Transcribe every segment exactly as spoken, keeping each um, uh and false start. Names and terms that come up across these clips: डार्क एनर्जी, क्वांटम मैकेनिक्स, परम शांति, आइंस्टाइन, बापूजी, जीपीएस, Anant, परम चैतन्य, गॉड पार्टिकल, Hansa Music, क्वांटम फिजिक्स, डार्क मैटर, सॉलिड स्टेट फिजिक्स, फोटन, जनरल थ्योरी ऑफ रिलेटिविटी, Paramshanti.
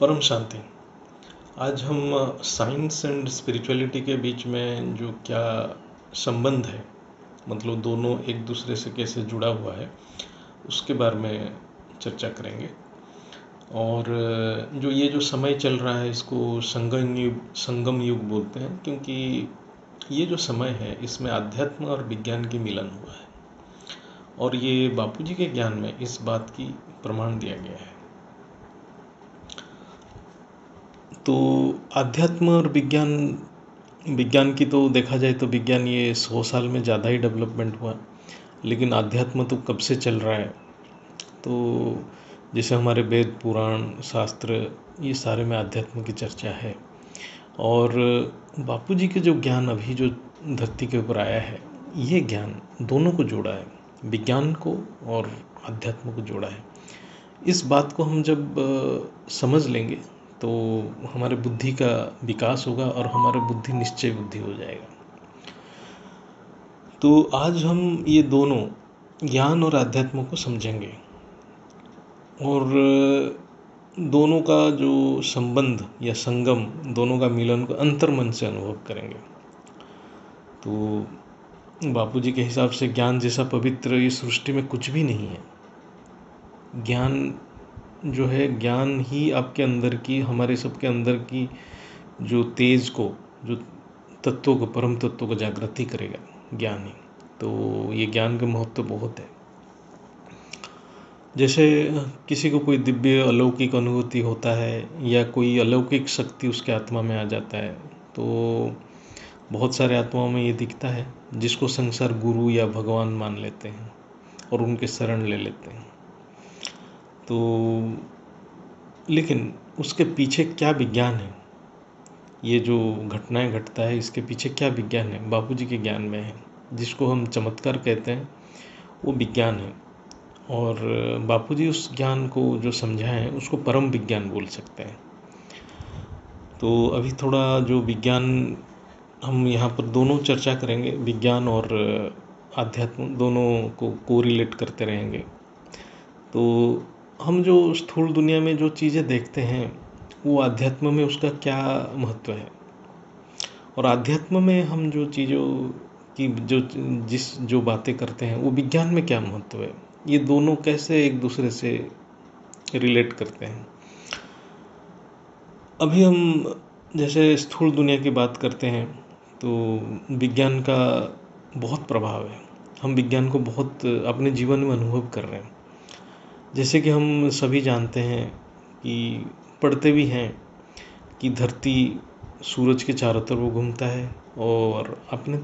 परम शांति। आज हम साइंस एंड स्पिरिचुअलिटी के बीच में जो क्या संबंध है, मतलब दोनों एक दूसरे से कैसे जुड़ा हुआ है, उसके बारे में चर्चा करेंगे। और जो ये जो समय चल रहा है इसको संगम युग संगम युग बोलते हैं, क्योंकि ये जो समय है इसमें आध्यात्म और विज्ञान की मिलन हुआ है। और ये बापूजी के ज्ञान में इस बात की प्रमाण दिया गया है। तो आध्यात्म और विज्ञान विज्ञान की तो देखा जाए तो विज्ञान ये सौ साल में ज़्यादा ही डेवलपमेंट हुआ, लेकिन आध्यात्म तो कब से चल रहा है। तो जैसे हमारे वेद पुराण शास्त्र ये सारे में आध्यात्म की चर्चा है। और बापूजी के जो ज्ञान अभी जो धरती के ऊपर आया है, ये ज्ञान दोनों को जोड़ा है, विज्ञान को और आध्यात्म को जोड़ा है। इस बात को हम जब समझ लेंगे तो हमारे बुद्धि का विकास होगा और हमारे बुद्धि निश्चय बुद्धि हो जाएगा। तो आज हम ये दोनों ज्ञान और आध्यात्म को समझेंगे और दोनों का जो संबंध या संगम, दोनों का मिलन को अंतर्मन से अनुभव करेंगे। तो बापूजी के हिसाब से ज्ञान जैसा पवित्र ये सृष्टि में कुछ भी नहीं है। ज्ञान जो है, ज्ञान ही आपके अंदर की, हमारे सबके अंदर की जो तेज को, जो तत्वों को, परम तत्वों को जागृति करेगा ज्ञान ही। तो ये ज्ञान का महत्व बहुत है। जैसे किसी को कोई दिव्य अलौकिक अनुभूति होता है या कोई अलौकिक शक्ति उसके आत्मा में आ जाता है, तो बहुत सारे आत्माओं में ये दिखता है जिसको संसार गुरु या भगवान मान लेते हैं और उनके शरण ले लेते हैं। तो लेकिन उसके पीछे क्या विज्ञान है, ये जो घटनाएं घटता है इसके पीछे क्या विज्ञान है, बापूजी के ज्ञान में है। जिसको हम चमत्कार कहते हैं वो विज्ञान है। और बापूजी उस ज्ञान को जो समझाए हैं उसको परम विज्ञान बोल सकते हैं। तो अभी थोड़ा जो विज्ञान हम यहाँ पर दोनों चर्चा करेंगे, विज्ञान और आध्यात्म दोनों को कोरिलेट करते रहेंगे। तो हम जो स्थूल दुनिया में जो चीज़ें देखते हैं वो आध्यात्म में उसका क्या महत्व है, और आध्यात्म में हम जो चीज़ों की जो जिस जो बातें करते हैं वो विज्ञान में क्या महत्व है, ये दोनों कैसे एक दूसरे से रिलेट करते हैं। अभी हम जैसे स्थूल दुनिया की बात करते हैं तो विज्ञान का बहुत प्रभाव है। हम विज्ञान को बहुत अपने जीवन में अनुभव कर रहे हैं। जैसे कि हम सभी जानते हैं कि पढ़ते भी हैं कि धरती सूरज के चारों तरफ घूमता है और अपने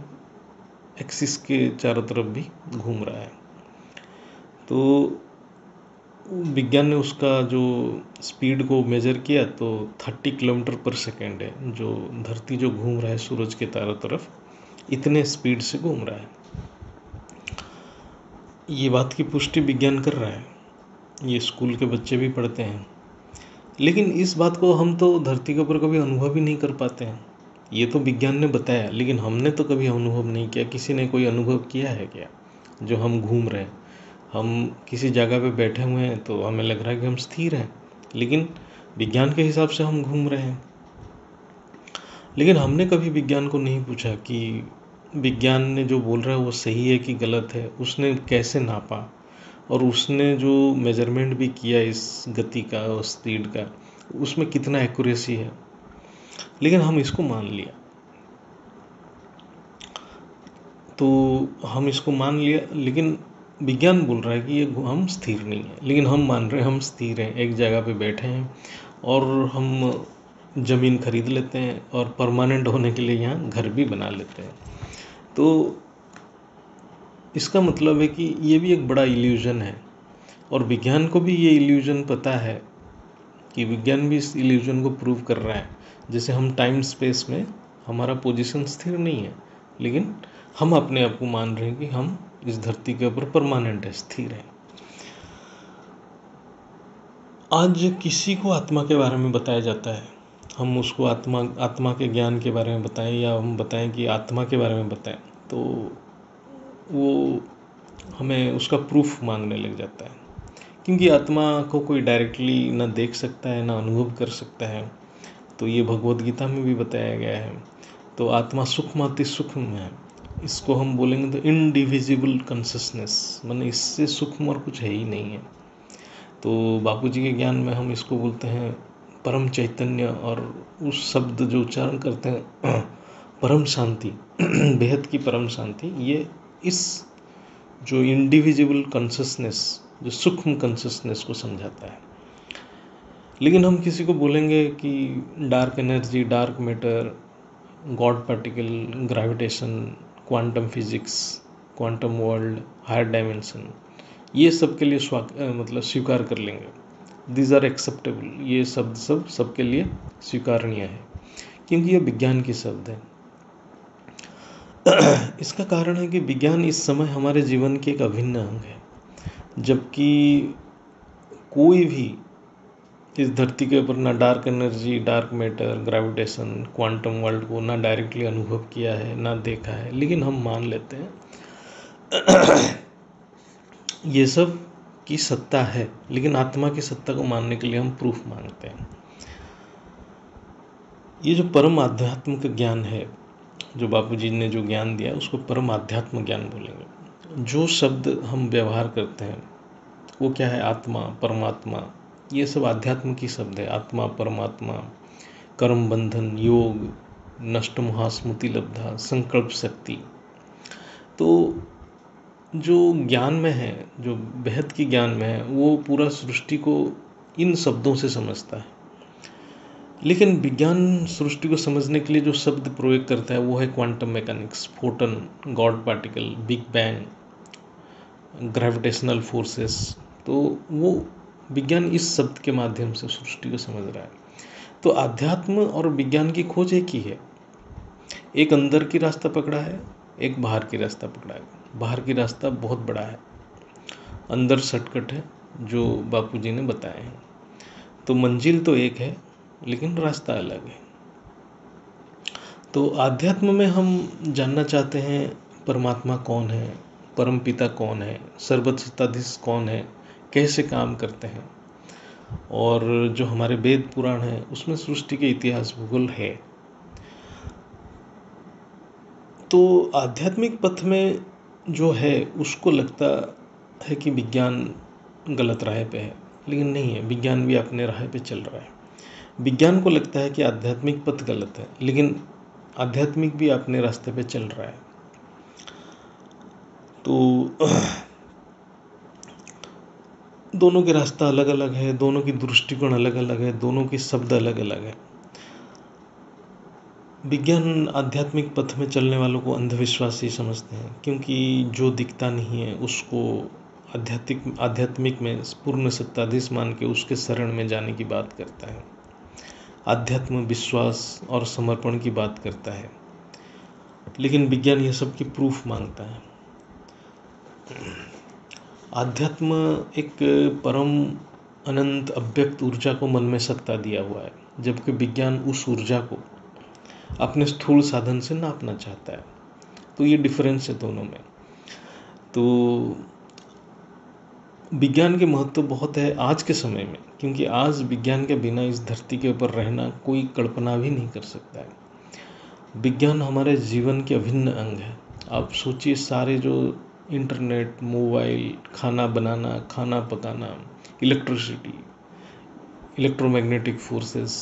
एक्सिस के चारों तरफ भी घूम रहा है। तो विज्ञान ने उसका जो स्पीड को मेजर किया तो तीस किलोमीटर पर सेकेंड है। जो धरती जो घूम रहा है सूरज के चारों तरफ, इतने स्पीड से घूम रहा है। ये बात की पुष्टि विज्ञान कर रहा है, ये स्कूल के बच्चे भी पढ़ते हैं। लेकिन इस बात को हम तो धरती के ऊपर कभी अनुभव ही नहीं कर पाते हैं। ये तो विज्ञान ने बताया, लेकिन हमने तो कभी अनुभव नहीं किया। किसी ने कोई अनुभव किया है क्या? जो हम घूम रहे हैं, हम किसी जगह पे बैठे हुए हैं तो हमें लग रहा है कि हम स्थिर हैं, लेकिन विज्ञान के हिसाब से हम घूम रहे हैं। लेकिन हमने कभी विज्ञान को नहीं पूछा कि विज्ञान ने जो बोल रहा है वो सही है कि गलत है, उसने कैसे नापा, और उसने जो मेजरमेंट भी किया इस गति का और स्पीड का, उसमें कितना एक्यूरेसी है। लेकिन हम इसको मान लिया। तो हम इसको मान लिया, लेकिन विज्ञान बोल रहा है कि ये हम स्थिर नहीं है, लेकिन हम मान रहे हैं हम स्थिर हैं। एक जगह पे बैठे हैं और हम ज़मीन खरीद लेते हैं और परमानेंट होने के लिए यहाँ घर भी बना लेते हैं। तो इसका मतलब है कि ये भी एक बड़ा इल्यूजन है। और विज्ञान को भी ये इल्यूजन पता है, कि विज्ञान भी इस इल्यूजन को प्रूव कर रहा है। जैसे हम टाइम स्पेस में हमारा पोजिशन स्थिर नहीं है, लेकिन हम अपने आप को मान रहे हैं कि हम इस धरती के ऊपर परमानेंट है, स्थिर है। आज किसी को आत्मा के बारे में बताया जाता है, हम उसको आत्मा आत्मा के ज्ञान के बारे में बताएं या हम बताएं कि आत्मा के बारे में बताएं, तो वो हमें उसका प्रूफ मांगने लग जाता है क्योंकि आत्मा को कोई डायरेक्टली ना देख सकता है ना अनुभव कर सकता है। तो ये भगवत गीता में भी बताया गया है। तो आत्मा सूक्ष्माति सूक्ष्म है, इसको हम बोलेंगे तो इनडिविजिबल कॉन्शसनेस, माने इससे सूक्ष्म और कुछ है ही नहीं है। तो बापूजी के ज्ञान में हम इसको बोलते हैं परम चैतन्य, और उस शब्द जो उच्चारण करते हैं परम शांति, बेहद की परम शांति, ये इस जो इंडिविजिबल कॉन्शसनेस, जो सूक्ष्म कॉन्शसनेस को समझाता है। लेकिन हम किसी को बोलेंगे कि डार्क एनर्जी, डार्क मैटर, गॉड पार्टिकल, gravitation, क्वांटम फिजिक्स, quantum world, higher dimension, ये सब के लिए मतलब स्वीकार कर लेंगे। दीज आर एक्सेप्टेबल, ये शब्द सब सबके लिए स्वीकारनीय है, क्योंकि ये विज्ञान की शब्द है। इसका कारण है कि विज्ञान इस समय हमारे जीवन के एक अभिन्न अंग है, जबकि कोई भी इस धरती के ऊपर ना डार्क एनर्जी, डार्क मैटर, gravitation, quantum world को ना डायरेक्टली अनुभव किया है ना देखा है, लेकिन हम मान लेते हैं ये सब की सत्ता है। लेकिन आत्मा की सत्ता को मानने के लिए हम प्रूफ मांगते हैं। ये जो परम आध्यात्मिक ज्ञान है, जो बापूजी ने जो ज्ञान दिया, उसको परम आध्यात्म ज्ञान बोलेंगे। जो शब्द हम व्यवहार करते हैं वो क्या है? आत्मा, परमात्मा, ये सब आध्यात्म की शब्द है। आत्मा, परमात्मा, कर्म बंधन, योग, नष्ट महास्मृति लब्धा, संकल्प शक्ति। तो जो ज्ञान में है, जो बेहद की ज्ञान में है, वो पूरा सृष्टि को इन शब्दों से समझता है। लेकिन विज्ञान सृष्टि को समझने के लिए जो शब्द प्रयोग करता है वो है क्वांटम मैकेनिक्स, फोटन, गॉड पार्टिकल, big bang, gravitational forces. तो वो विज्ञान इस शब्द के माध्यम से सृष्टि को समझ रहा है। तो आध्यात्म और विज्ञान की खोज एक ही है। एक अंदर की रास्ता पकड़ा है, एक बाहर की रास्ता पकड़ा है। बाहर की रास्ता बहुत बड़ा है, अंदर शॉर्टकट है, जो बापूजी ने बताए हैं। तो मंजिल तो एक है लेकिन रास्ता अलग है। तो आध्यात्म में हम जानना चाहते हैं परमात्मा कौन है, परम पिता कौन है, सर्वत्र सत्ताधीश कौन है, कैसे काम करते हैं। और जो हमारे वेद पुराण है उसमें सृष्टि के इतिहास भूगोल है। तो आध्यात्मिक पथ में जो है उसको लगता है कि विज्ञान गलत राह पे है, लेकिन नहीं है, विज्ञान भी अपने राह पे चल रहा है। विज्ञान को लगता है कि आध्यात्मिक पथ गलत है, लेकिन आध्यात्मिक भी अपने रास्ते पे चल रहा है। तो दोनों के रास्ता अलग अलग है, दोनों की दृष्टिकोण अलग अलग है, दोनों के शब्द अलग अलग है। विज्ञान आध्यात्मिक पथ में चलने वालों को अंधविश्वासी समझते हैं, क्योंकि जो दिखता नहीं है उसको आध्यात्मिक आध्यात्मिक में पूर्ण सत्ताधीश मान के उसके शरण में जाने की बात करता है। आध्यात्म विश्वास और समर्पण की बात करता है, लेकिन विज्ञान यह सब की प्रूफ मांगता है। आध्यात्म एक परम अनंत अव्यक्त ऊर्जा को मन में सत्ता दिया हुआ है, जबकि विज्ञान उस ऊर्जा को अपने स्थूल साधन से नापना चाहता है। तो ये डिफरेंस है दोनों में। तो विज्ञान के महत्व बहुत है आज के समय में, क्योंकि आज विज्ञान के बिना इस धरती के ऊपर रहना कोई कल्पना भी नहीं कर सकता है। विज्ञान हमारे जीवन के अभिन्न अंग है। आप सोचिए, सारे जो इंटरनेट, मोबाइल, खाना बनाना, खाना पकाना, इलेक्ट्रिसिटी, इलेक्ट्रोमैग्नेटिक फोर्सेस,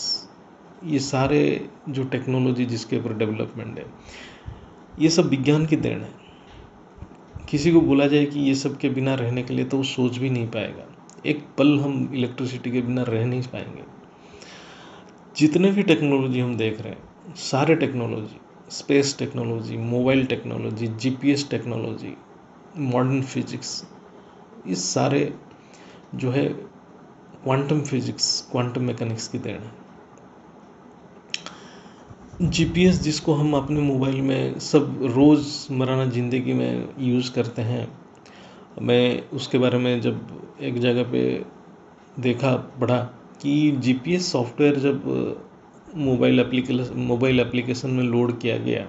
ये सारे जो टेक्नोलॉजी जिसके ऊपर डेवलपमेंट है, ये सब विज्ञान की देन है। किसी को बोला जाए कि ये सब के बिना रहने के लिए, तो वो सोच भी नहीं पाएगा। एक पल हम इलेक्ट्रिसिटी के बिना रह नहीं पाएंगे। जितने भी टेक्नोलॉजी हम देख रहे हैं, सारे technology, space technology, mobile technology, जीपीएस technology, modern physics, ये सारे जो है क्वांटम फिजिक्स, क्वांटम मैकेनिक्स की देन है। जीपीएस जिसको हम अपने मोबाइल में सब रोज़मर्रा ज़िंदगी में यूज़ करते हैं, मैं उसके बारे में जब एक जगह पे देखा पढ़ा कि जीपीएस सॉफ्टवेयर जब मोबाइल एप्लीकेशन मोबाइल एप्लीकेशन में लोड किया गया,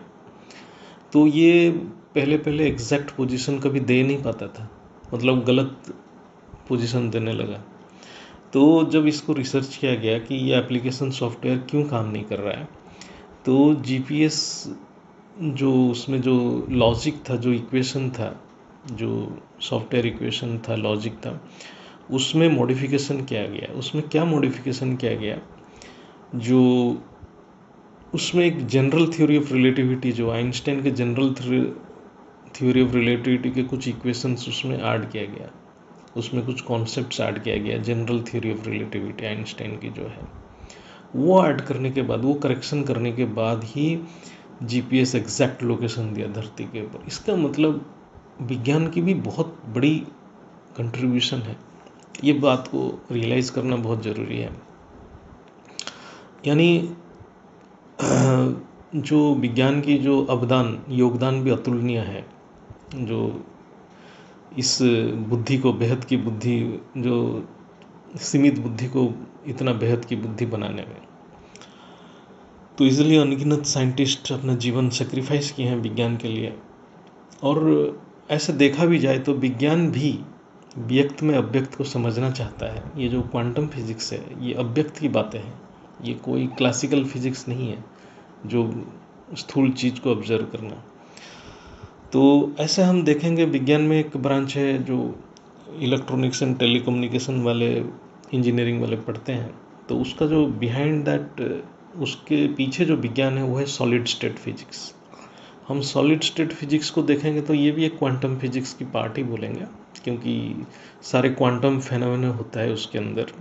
तो ये पहले पहले एग्जैक्ट पोजीशन कभी दे नहीं पाता था, मतलब गलत पोजीशन देने लगा। तो जब इसको रिसर्च किया गया कि ये एप्लीकेशन सॉफ्टवेयर क्यों काम नहीं कर रहा है, तो जीपीएस जो उसमें जो लॉजिक था, जो इक्वेशन था, जो सॉफ्टवेयर इक्वेशन था, लॉजिक था, उसमें मॉडिफिकेशन किया गया। उसमें क्या मॉडिफिकेशन किया गया, जो उसमें एक जनरल थ्योरी ऑफ रिलेटिविटी, जो आइंस्टाइन के जनरल थ्योरी ऑफ रिलेटिविटी के कुछ इक्वेशंस उसमें ऐड किया गया, उसमें कुछ कॉन्सेप्ट्स ऐड किया गया। जनरल थ्योरी ऑफ रिलेटिविटी आइंस्टाइन की जो है वो ऐड करने के बाद, वो करेक्शन करने के बाद ही जीपीएस एग्जैक्ट लोकेशन दिया धरती के ऊपर। इसका मतलब विज्ञान की भी बहुत बड़ी कंट्रीब्यूशन है, ये बात को रियलाइज़ करना बहुत ज़रूरी है। यानी जो विज्ञान की जो अवदान, योगदान भी अतुलनीय है, जो इस बुद्धि को, बेहद की बुद्धि, जो सीमित बुद्धि को इतना बेहद की बुद्धि बनाने में। तो इसलिए अनगिनत साइंटिस्ट अपना जीवन सेक्रीफाइस किए हैं विज्ञान के लिए। और ऐसे देखा भी जाए तो विज्ञान भी व्यक्त में अव्यक्त को समझना चाहता है। ये जो क्वांटम फिजिक्स है, ये अव्यक्त की बातें हैं, ये कोई क्लासिकल फिजिक्स नहीं है जो स्थूल चीज़ को ऑब्जर्व करना। तो ऐसे हम देखेंगे विज्ञान में एक ब्रांच है जो इलेक्ट्रॉनिक्स एंड टेलीकम्युनिकेशन वाले, इंजीनियरिंग वाले पढ़ते हैं, तो उसका जो बिहाइंड दैट, उसके पीछे जो विज्ञान है वो है सॉलिड स्टेट फिजिक्स। हम सॉलिड स्टेट फिजिक्स को देखेंगे तो ये भी एक क्वांटम फिजिक्स की पार्ट ही बोलेंगे, क्योंकि सारे क्वांटम फेनोमेना होता है उसके अंदर।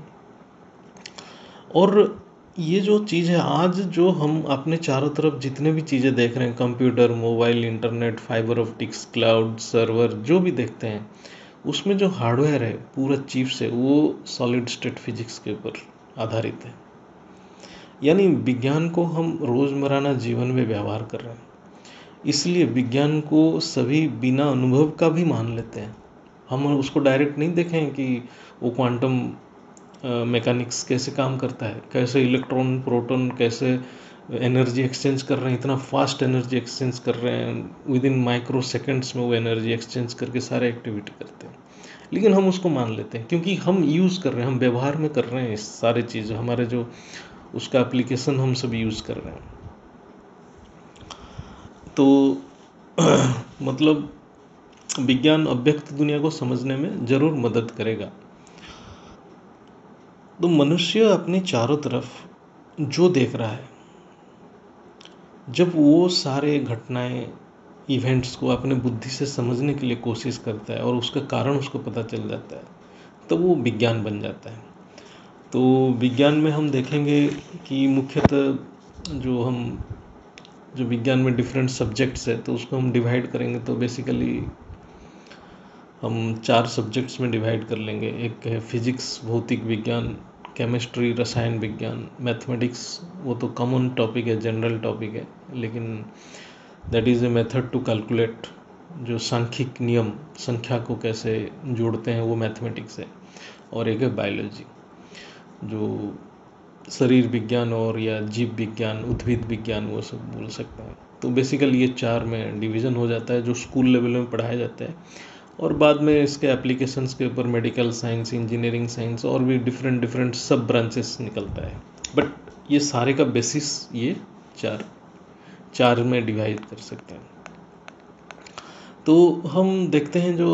और ये जो चीज़ है, आज जो हम अपने चारों तरफ जितने भी चीज़ें देख रहे हैं, computer, mobile, internet, fibre optics, cloud, server, जो भी देखते हैं, उसमें जो हार्डवेयर है पूरा चिप्स है, वो सॉलिड स्टेट फिजिक्स के ऊपर आधारित है। यानी विज्ञान को हम रोज़मर्राना जीवन में व्यवहार कर रहे हैं, इसलिए विज्ञान को सभी बिना अनुभव का भी मान लेते हैं। हम उसको डायरेक्ट नहीं देखें कि वो क्वांटम मैकेनिक्स uh, कैसे काम करता है, कैसे इलेक्ट्रॉन प्रोटॉन कैसे एनर्जी एक्सचेंज कर रहे हैं, इतना फास्ट एनर्जी एक्सचेंज कर रहे हैं, विद इन माइक्रो सेकेंड्स में वो एनर्जी एक्सचेंज करके सारे एक्टिविटी करते हैं। लेकिन हम उसको मान लेते हैं क्योंकि हम यूज़ कर रहे हैं, हम व्यवहार में कर रहे हैं इस सारे चीज़, हमारे जो उसका एप्लीकेशन हम सब यूज़ कर रहे हैं। तो मतलब विज्ञान अव्यक्त दुनिया को समझने में ज़रूर मदद करेगा। तो मनुष्य अपने चारों तरफ जो देख रहा है, जब वो सारे घटनाएं, इवेंट्स को अपने बुद्धि से समझने के लिए कोशिश करता है और उसका कारण उसको पता चल जाता है, तो वो विज्ञान बन जाता है। तो विज्ञान में हम देखेंगे कि मुख्यतः जो हम जो विज्ञान में डिफरेंट सब्जेक्ट्स है, तो उसको हम डिवाइड करेंगे तो बेसिकली हम चार सब्जेक्ट्स में डिवाइड कर लेंगे। एक है फिजिक्स, भौतिक विज्ञान, केमिस्ट्री, रसायन विज्ञान, मैथमेटिक्स, वो तो कॉमन टॉपिक है, जनरल टॉपिक है, लेकिन that is a method to calculate, जो सांख्यिक नियम, संख्या को कैसे जोड़ते हैं, वो मैथमेटिक्स है। और एक है बायोलॉजी, जो शरीर विज्ञान और या जीव विज्ञान, उद्भिद विज्ञान, वो सब बोल सकते हैं। तो बेसिकली ये चार में डिवीज़न हो जाता है जो स्कूल लेवल में पढ़ाया जाता है, और बाद में इसके एप्लीकेशंस के ऊपर मेडिकल साइंस, इंजीनियरिंग साइंस और भी डिफरेंट डिफरेंट सब ब्रांचेस निकलता है। बट ये सारे का बेसिस ये चार चार में डिवाइड कर सकते हैं। तो हम देखते हैं जो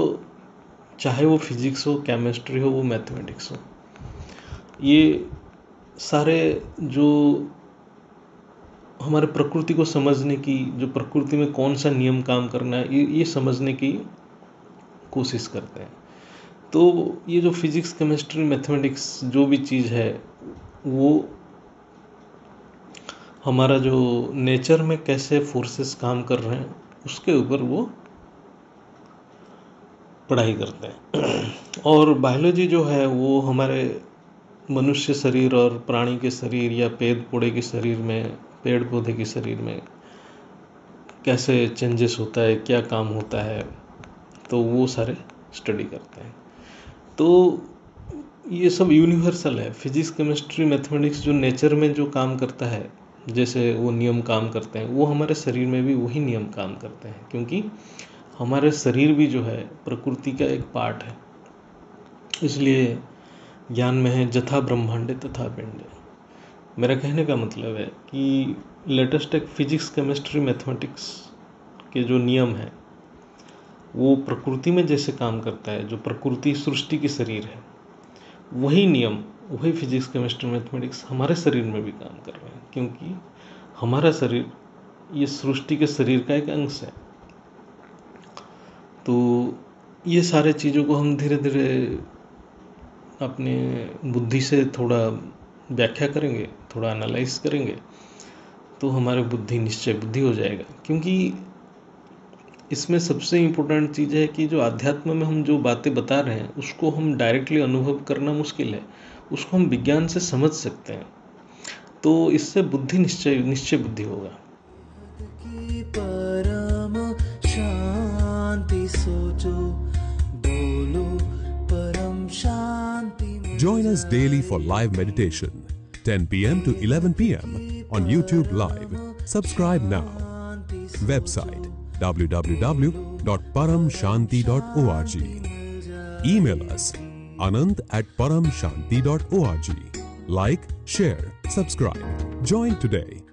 चाहे वो फिजिक्स हो, केमिस्ट्री हो, वो मैथमेटिक्स हो, ये सारे जो हमारे प्रकृति को समझने की, जो प्रकृति में कौन सा नियम काम करना है, ये, ये समझने की कोशिश करते हैं। तो ये जो फिजिक्स, केमिस्ट्री, मैथमेटिक्स जो भी चीज़ है, वो हमारा जो नेचर में कैसे फोर्सेस काम कर रहे हैं उसके ऊपर वो पढ़ाई करते हैं। और बायोलॉजी जो है वो हमारे मनुष्य शरीर और प्राणी के शरीर या पेड़ पौधे के शरीर में पेड़ पौधे के शरीर में कैसे चेंजेस होता है, क्या काम होता है, तो वो सारे स्टडी करते हैं। तो ये सब यूनिवर्सल है। फिजिक्स, केमिस्ट्री, मैथमेटिक्स जो नेचर में जो काम करता है, जैसे वो नियम काम करते हैं, वो हमारे शरीर में भी वही नियम काम करते हैं, क्योंकि हमारे शरीर भी जो है प्रकृति का एक पार्ट है। इसलिए ज्ञान में है जथा ब्रह्मांड तथा पिंड। मेरा कहने का मतलब है कि लेटेस्ट एक फिजिक्स, केमिस्ट्री, मैथमेटिक्स के जो नियम हैं वो प्रकृति में जैसे काम करता है, जो प्रकृति सृष्टि की शरीर है, वही नियम, वही फिजिक्स, केमिस्ट्री, मैथमेटिक्स हमारे शरीर में भी काम कर रहे हैं, क्योंकि हमारा शरीर ये सृष्टि के शरीर का एक अंश है। तो ये सारे चीज़ों को हम धीरे धीरे अपने बुद्धि से थोड़ा व्याख्या करेंगे, थोड़ा एनालाइज करेंगे, तो हमारे बुद्धि निश्चय बुद्धि हो जाएगा। क्योंकि इसमें सबसे इम्पोर्टेंट चीज़ है कि जो आध्यात्म में हम जो बातें बता रहे हैं उसको हम डायरेक्टली अनुभव करना मुश्किल है, उसको हम विज्ञान से समझ सकते हैं। तो इससे बुद्धि निश्चय निश्चय बुद्धि होगा। परम शांति सोचो, बोलो परम शांति। Join us daily for live meditation, ten p.m. to eleven p.m. on YouTube Live. Subscribe now. Website w w w dot param shanti dot org. Email us anant at param shanti dot org. Like, share, subscribe. Join today.